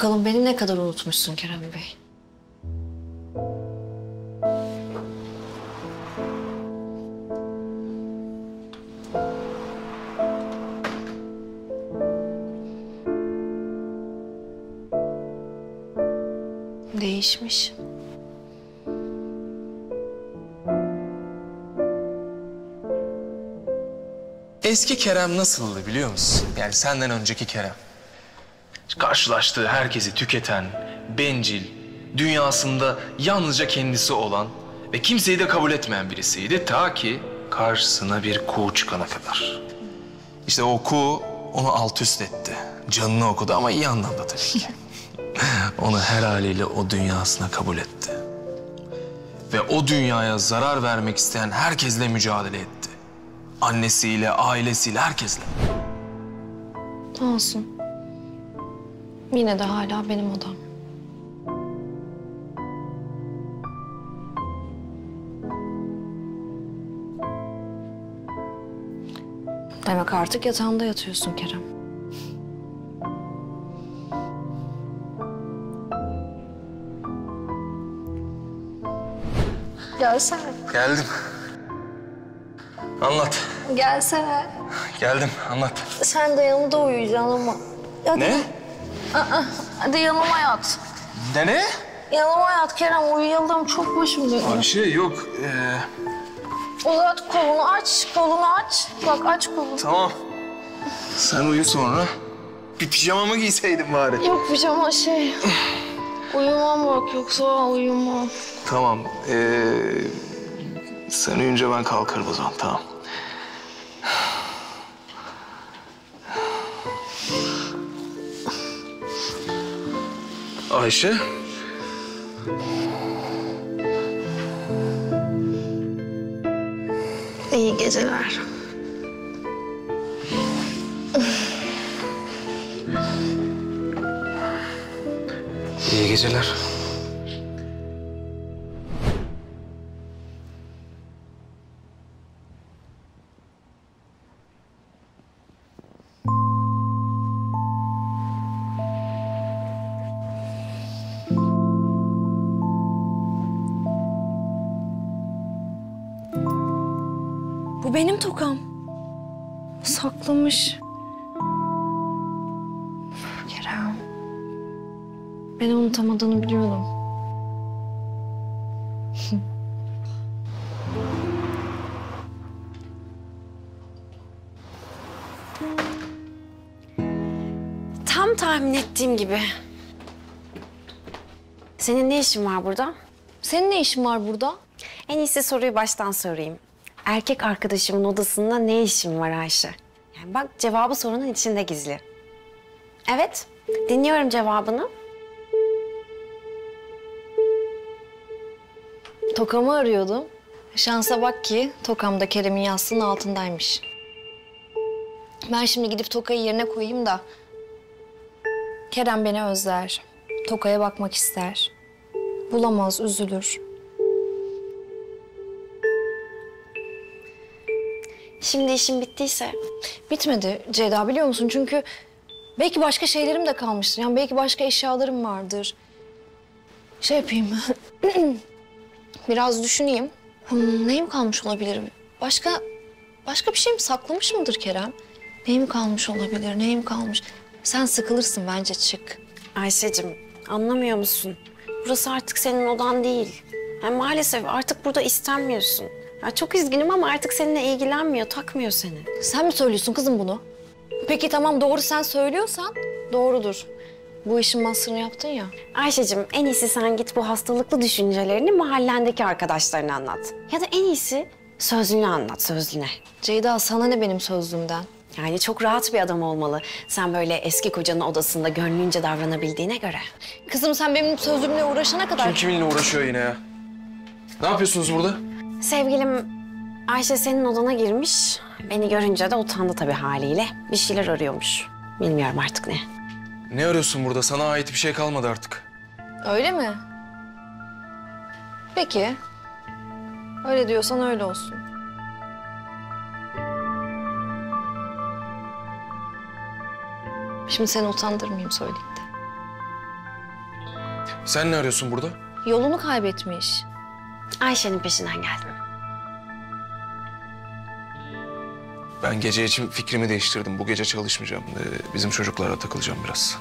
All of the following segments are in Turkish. Bakalım beni ne kadar unutmuşsun Kerem Bey. Değişmiş. Eski Kerem nasıldı biliyor musun? Yani senden önceki Kerem. Karşılaştığı herkesi tüketen, bencil, dünyasında yalnızca kendisi olan ve kimseyi de kabul etmeyen birisiydi. Ta ki karşısına bir kuğu çıkana kadar. İşte o kuğu onu alt üst etti. Canını okudu ama iyi anlamda tabii ki. Onu her haliyle o dünyasına kabul etti. Ve o dünyaya zarar vermek isteyen herkesle mücadele etti. Annesiyle, ailesiyle, herkesle. Olsun. Yine de hala benim odam. Demek artık yatağımda yatıyorsun Kerem. Gelsene. Geldim. Anlat. Gelsene. Geldim, anlat. Sen de yanımda uyuyacaksın ama. Hadi. Ne? Hadi yanıma yat. Ne? Yanıma yat Kerem, uyuyalım. Çok başım dönüyor. Ayşe yok. Uzat kolunu, aç. Kolunu aç. Bak aç kolunu. Tamam. Sen uyu sonra. Bir pijamamı giyseydin bari. Yok pijama şey. Uyumam bak, yoksa uyumam. Tamam. Sen uyuyunca ben kalkarım o zaman, tamam. Ayşe. İyi geceler. İyi geceler. Bu benim tokam. Saklamış. Kerem. Beni unutamadığını biliyordum. Tam tahmin ettiğim gibi. Senin ne işin var burada? Senin ne işin var burada? En iyisi soruyu baştan sorayım. Erkek arkadaşımın odasında ne işin var Ayşe? Yani bak cevabı sorunun içinde gizli. Evet, dinliyorum cevabını. Tokamı arıyordum. Şansa bak ki tokam da Kerem'in yastığının altındaymış. Ben şimdi gidip tokayı yerine koyayım da... Kerem beni özler, tokaya bakmak ister. Bulamaz, üzülür. Şimdi işim bittiyse? Bitmedi Ceyda biliyor musun? Çünkü belki başka şeylerim de kalmıştır. Yani belki başka eşyalarım vardır. Şey yapayım. Biraz düşüneyim. Neyim kalmış olabilir? Başka bir şey mi saklamış mıdır Kerem? Neyim kalmış olabilir? Neyim kalmış? Sen sıkılırsın bence çık. Ayşe'cim anlamıyor musun? Burası artık senin odan değil. Yani maalesef artık burada istenmiyorsun. Ya çok üzgünüm ama artık seninle ilgilenmiyor, takmıyor seni. Sen mi söylüyorsun kızım bunu? Peki tamam doğru sen söylüyorsan doğrudur. Bu işin masrını yaptın ya. Ayşe'cim en iyisi sen git bu hastalıklı düşüncelerini mahallendeki arkadaşlarına anlat. Ya da en iyisi sözlüğüne anlat, sözlüğüne. Ceyda sana ne benim sözlüğümden? Yani çok rahat bir adam olmalı. Sen böyle eski kocanın odasında gönlünce davranabildiğine göre. Kızım sen benim sözlüğümle uğraşana kadar... Kim kiminle uğraşıyor yine ya? Ne yapıyorsunuz burada? Sevgilim Ayşe senin odana girmiş. Beni görünce de utandı tabii haliyle. Bir şeyler arıyormuş. Bilmiyorum artık ne. Ne arıyorsun burada? Sana ait bir şey kalmadı artık. Öyle mi? Peki. Öyle diyorsan öyle olsun. Şimdi seni utandırmayayım söyleyip de. Sen ne arıyorsun burada? Yolunu kaybetmiş. Ayşe'nin peşinden geldim. Ben gece için fikrimi değiştirdim. Bu gece çalışmayacağım. Bizim çocuklarla takılacağım biraz.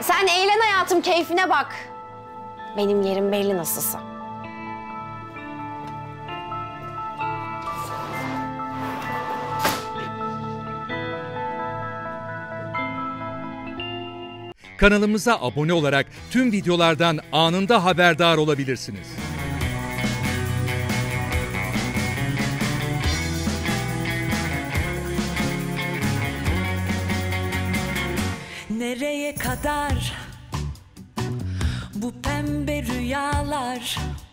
Sen eğlen hayatım, keyfine bak. Benim yerim belli nasılsa. Kanalımıza abone olarak tüm videolardan anında haberdar olabilirsiniz. Nereye kadar bu pembe rüyalar?